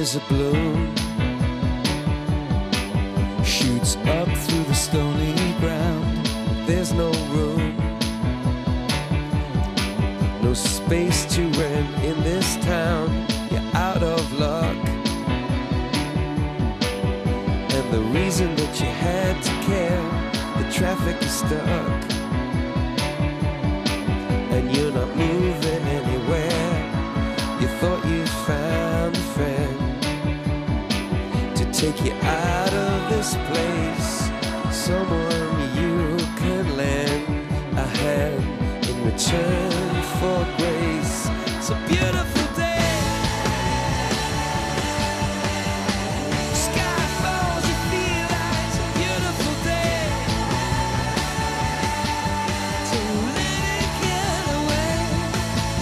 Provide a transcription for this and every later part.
is a blow, shoots up through the stony ground. There's no room, no space to rent in this town. You're out of luck, and the reason that you had to care, the traffic is stuck, and you're not moving anywhere. You thought you found a friend to take you out of this place, someone you can lend a hand in return for grace. It's a beautiful day, sky falls, you feel like it's a beautiful day to let it get away.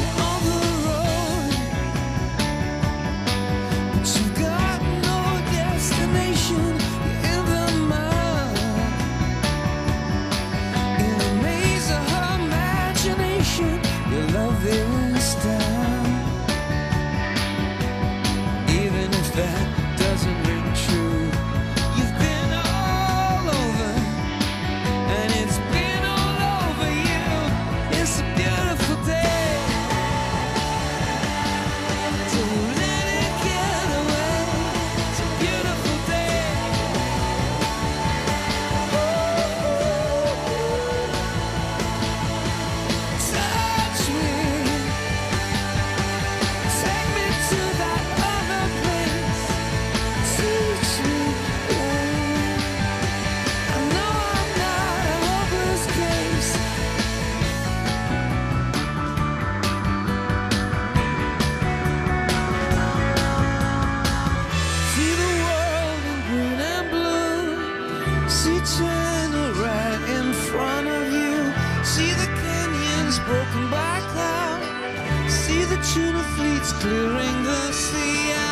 You're on the road, but you've got no destination. You're in the mud, in the maze of her imagination. You love this town, even if that doesn't ring true. You've been all over, and it's been all over you. It's a beautiful day to let it get away. It's a beautiful day. Touch me, take me to that other place. Teach me, I know I'm not a hopeless case. See the world in green and blue, see China right in front of you, see the canyons broken by cloud, see the tuna fleets clearing the sea.